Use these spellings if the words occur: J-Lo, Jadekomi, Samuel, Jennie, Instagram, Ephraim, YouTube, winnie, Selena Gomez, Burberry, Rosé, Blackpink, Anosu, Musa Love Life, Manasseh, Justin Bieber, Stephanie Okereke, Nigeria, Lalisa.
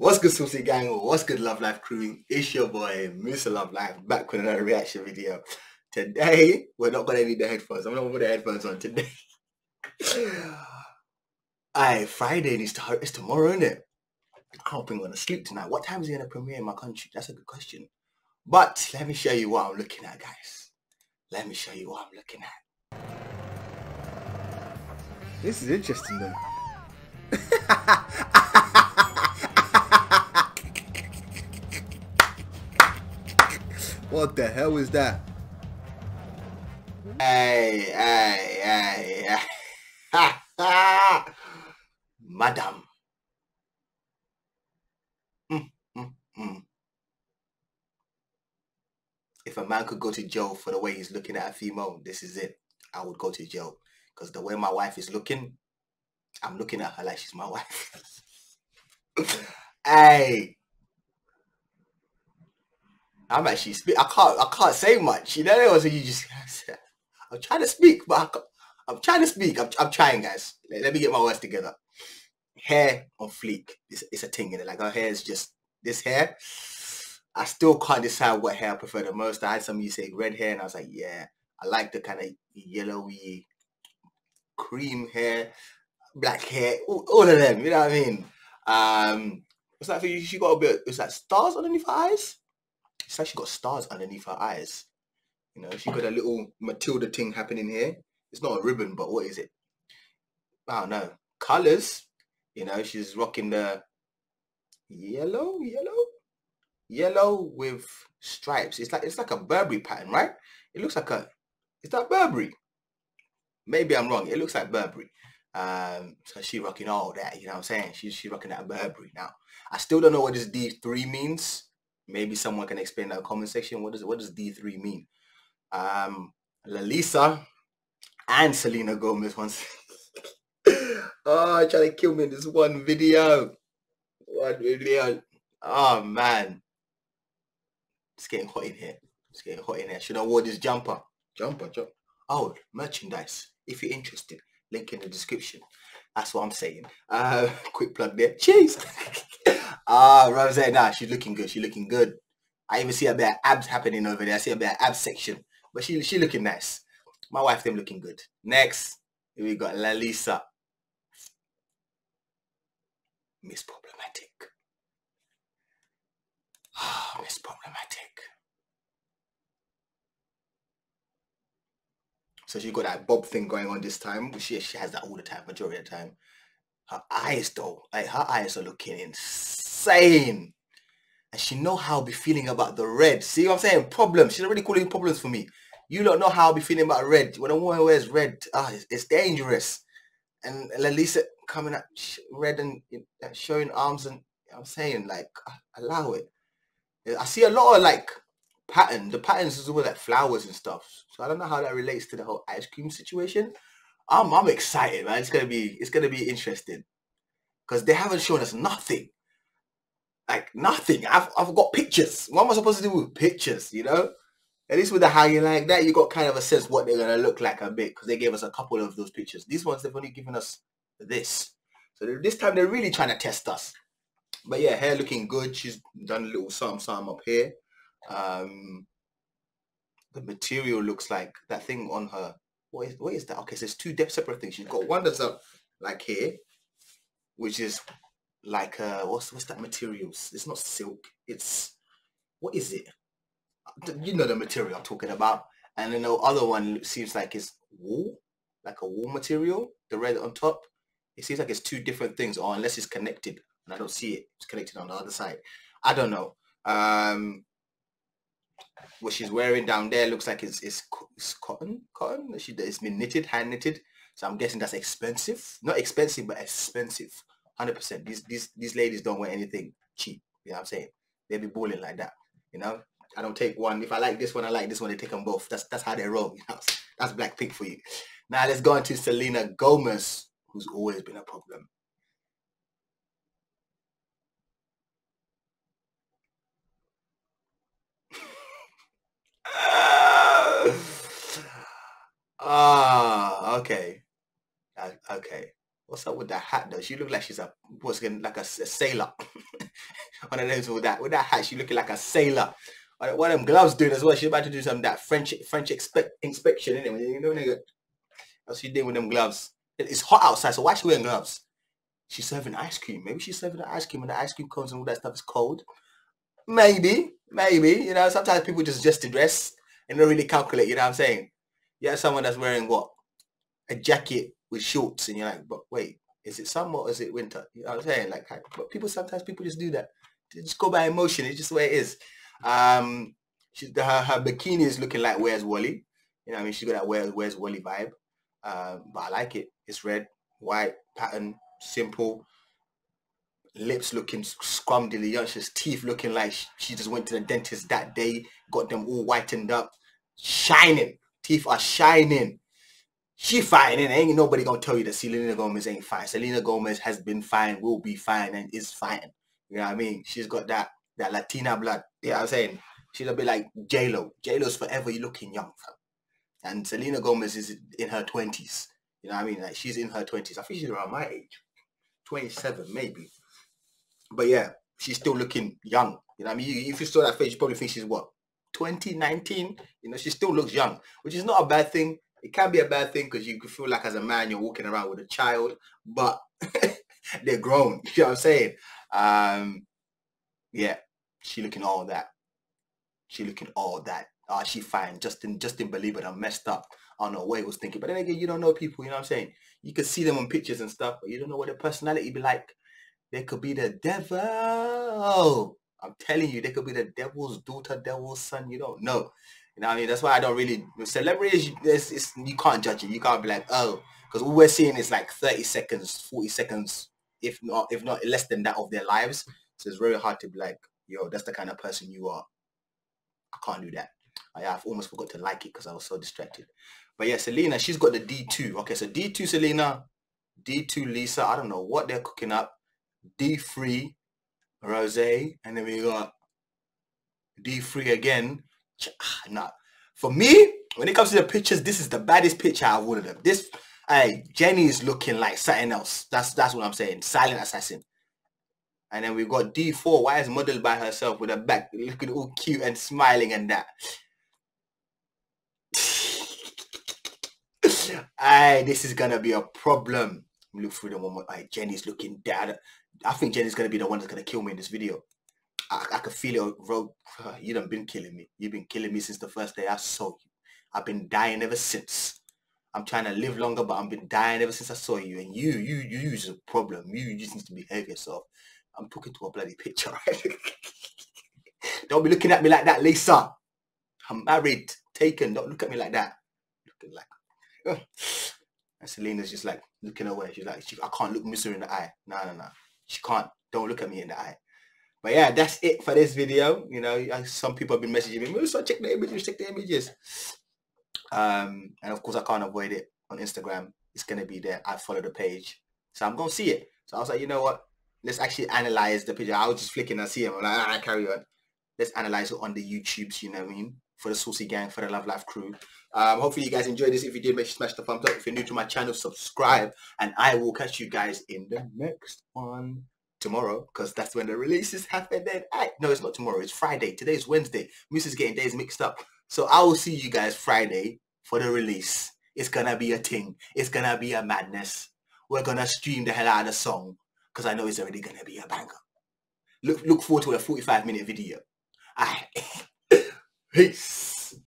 What's good, Saucy Gang? What's good, Love Life Crewing? It's your boy, Musa Love Life, back with another reaction video. Today, we're not going to need the headphones. I'm not going to put the headphones on today. Aye, Friday, it's tomorrow, isn't it? I don't think I'm going to sleep tonight. What time is it going to premiere in my country? That's a good question. But let me show you what I'm looking at, guys. Let me show you what I'm looking at. This is interesting, though. What the hell is that? Hey, ha, madam. If a man could go to jail for the way he's looking at a female, this is it. I would go to jail. Because the way my wife is looking, I'm looking at her like she's my wife. Hey. I'm actually speak. I can't say much. You know, so you just. I'm trying to speak, but I'm trying to speak. I'm trying, guys. Let me get my words together. Hair on fleek. It's a thing in it. Like our hair is just this hair. I still can't decide what hair I prefer the most. I had some of you say red hair, and I was like, yeah, I like the kind of yellowy, cream hair, black hair, all of them. You know what I mean? What's that for you? She got a bit. It's like stars underneath her eyes. It's like she got stars underneath her eyes. You know, she got a little Matilda thing happening here. It's not a ribbon, but what is it? I don't know. Colours. You know, she's rocking the yellow with stripes. It's like a Burberry pattern, right? It looks like a, is that Burberry? Maybe I'm wrong. It looks like Burberry. So she rocking all that, you know what I'm saying? She rocking that Burberry now. I still don't know what this D3 means. Maybe someone can explain that in the comment section. What does D3 mean? Lalisa and Selena Gomez once. Oh, trying to kill me in this one video. Oh, man. It's getting hot in here. It's getting hot in here. Should I wear this jumper? Jumper. Oh, merchandise. If you're interested, link in the description. That's what I'm saying. Quick plug there. Cheese. Rosé, nah, she's looking good. She's looking good. I even see a bit of abs happening over there. I see a bit of abs section. But she looking nice. My wife, them looking good. Next, we got Lalisa. Miss Problematic. Oh, Miss Problematic. So she got that bob thing going on this time. She has that all the time, majority of the time. Her eyes though, like her eyes are looking insane. And she know how I'll be feeling about the red. See what I'm saying? Problems. She's already calling problems for me. You don't know how I'll be feeling about red. When a woman wears red, it's dangerous. And Lalisa coming at red and showing arms and, you know what I'm saying, like, allow it. I see a lot of like pattern. The patterns is all like flowers and stuff. So I don't know how that relates to the whole ice cream situation. I'm excited, man. It's gonna be interesting because they haven't shown us nothing, like nothing. I've got pictures. What am I supposed to do with pictures? You know, at least with the how you like that, you got kind of a sense what they're gonna look like a bit because they gave us a couple of those pictures. These ones they've only given us this, so this time they're really trying to test us. But yeah, hair looking good. She's done a little something up here. The material looks like that thing on her. What is that? Okay, so it's two separate things. You've got one that's up like here, which is like what's that materials? It's not silk. It's what is it? You know the material I'm talking about. And then the other one seems like it's wool, like a wool material. The red on top. It seems like it's two different things, or unless it's connected, and I don't see it. It's connected on the other side. I don't know. What she's wearing down there looks like it's cotton. It's been knitted, hand knitted. So I'm guessing that's expensive. Not expensive, but expensive. 100%. These ladies don't wear anything cheap. You know what I'm saying? They be balling like that. You know, I don't take one. If I like this one, I like this one. They take them both. That's how they roll. You know? That's Blackpink for you. Now let's go on to Selena Gomez, who's always been a problem. Okay. Okay. What's up with that hat though? She looked like she's a sailor. on her nose with that. With that hat, she looking like a sailor. What them gloves doing as well? She's about to do some of that French inspection, innit? You know, nigga. That's what she did with them gloves. It's hot outside, so why she wearing gloves? She's serving ice cream. Maybe she's serving the ice cream and the ice cream cones and all that stuff is cold. Maybe. You know, sometimes people just adjust the dress and don't really calculate, you know what I'm saying? You have someone that's wearing what? A jacket with shorts, and you're like, but wait, is it summer or is it winter? You know what I'm saying? Like, but sometimes people just do that. They just go by emotion. It's just the way it is. Her bikini is looking like Where's Wally. You know what I mean? She's got that Where's Wally vibe. But I like it. It's red, white, pattern, simple. Lips looking scrumptious, teeth looking like she just went to the dentist that day, got them all whitened up, shining. Teeth are shining. She fine, and ain't nobody gonna tell you that Selena Gomez ain't fine. Selena Gomez has been fine, will be fine, and is fine. You know what I mean? She's got that Latina blood. You know what I'm saying? She's a bit like J-Lo. J-Lo's forever looking young, fam. And Selena Gomez is in her 20s. You know what I mean? Like, she's in her 20s. I think she's around my age. 27, maybe. But yeah, she's still looking young. You know what I mean? If you saw that face, you probably think she's what? 20, 19? You know, she still looks young, which is not a bad thing. It can be a bad thing because you feel like as a man, you're walking around with a child, but they're grown. You know what I'm saying? Yeah, she looking all that. She looking all that. Oh, she fine. Justin Bieber done messed up. I don't know what he was thinking. But then again, you don't know people, you know what I'm saying? You can see them on pictures and stuff, but you don't know what their personality be like. They could be the devil. I'm telling you, they could be the devil's daughter, devil's son. You don't know. You know what I mean? That's why I don't really... Celebrities, you can't judge it. You can't be like, oh. Because all we're seeing is like 30 seconds, 40 seconds, if not less than that of their lives. So it's very hard to be like, yo, that's the kind of person you are. I can't do that. I've almost forgot to like it because I was so distracted. But yeah, Selena, she's got the D2. Okay, so D2 Selena, D2 Lisa. I don't know what they're cooking up. D3 Rosé, and then we got D3 again. Nah, for me, when it comes to the pictures, this is the baddest picture out of all of them. This, hey, Jenny is looking like something else. That's what I'm saying. Silent assassin. And then we got D4. Why is modeled by herself with her back looking all cute and smiling and that? Aye, this is gonna be a problem. Look through them one more. Aye, Jenny's looking down. I think Jenny's gonna be the one that's gonna kill me in this video. I can feel it, bro. You done been killing me. You've been killing me since the first day I saw you. I've been dying ever since. I'm trying to live longer, but I've been dying ever since I saw you. And you is a problem. You just need to behave yourself. I'm talking to a bloody picture, right? Don't be looking at me like that, Lisa. I'm married, taken. Don't look at me like that. Looking like, and Selena's just like looking away. She's like, I can't look misery in the eye. No. She can't. Don't look at me in the eye. But yeah, that's it for this video. You know, some people have been messaging me. So check the images. Check the images. And of course, I can't avoid it on Instagram. It's gonna be there. I follow the page, so I'm gonna see it. So I was like, you know what? Let's actually analyze the picture. I was just flicking and see him. I'm like, all right, carry on. Let's analyze it on the YouTubes, you know what I mean? For the Saucy Gang, for the Love Life crew. Hopefully you guys enjoyed this. If you did, make sure you smash the thumbs up. If you're new to my channel, subscribe. And I will catch you guys in the next one tomorrow, because that's when the releases happen. Then no, it's not tomorrow. It's Friday. Today is Wednesday. Music's getting days mixed up. So I will see you guys Friday for the release. It's going to be a thing. It's going to be a madness. We're going to stream the hell out of the song, because I know it's already going to be a banger. Look forward to a 45-minute video. All right. Peace.